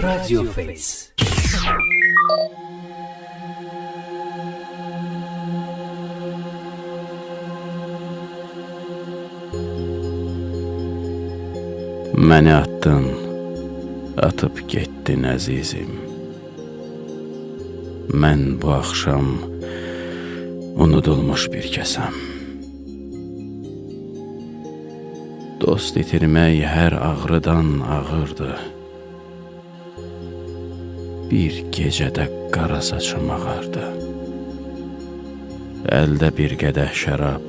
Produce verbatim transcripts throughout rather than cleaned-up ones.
Radio Face. Məni atdın, atıb getdin əzizim. Mən bu axşam unudulmuş bir kəsəm. Dost itirmək hər ağrıdan ağırdı. Bir gecədə qara saçım ağardı. Əldə bir qədəh şərab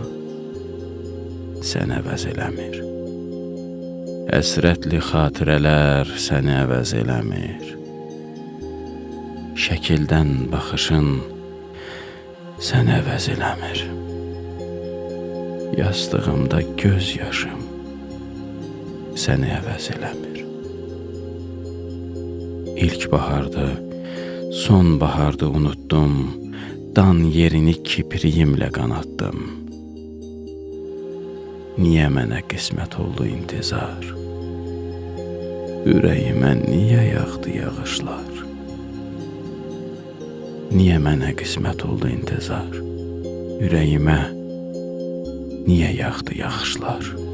səni əvəz eləmir. Əsrətli xatirələr səni əvəz eləmir. Şəkildən baxışın səni əvəz eləmir. Yastığımda göz yaşım səni əvəz eləmir. İlk bahardı, son bahardı unuttum, dan yerini kipriyimlə qanattım. Niyə mənə qismət oldu intizar? Ürəyimə niyə yağdı yağışlar? Niyə mənə qismət oldu intizar? Ürəyimə niyə yağdı yağışlar?